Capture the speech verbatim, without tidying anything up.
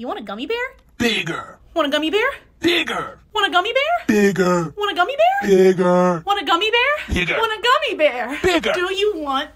You want a gummy bear? Bigger. Want a gummy bear? Bigger. Want a gummy bear? Bigger. Want a gummy bear? Bigger. Want a gummy bear? Bigger. Want a gummy bear? Bigger. Do you want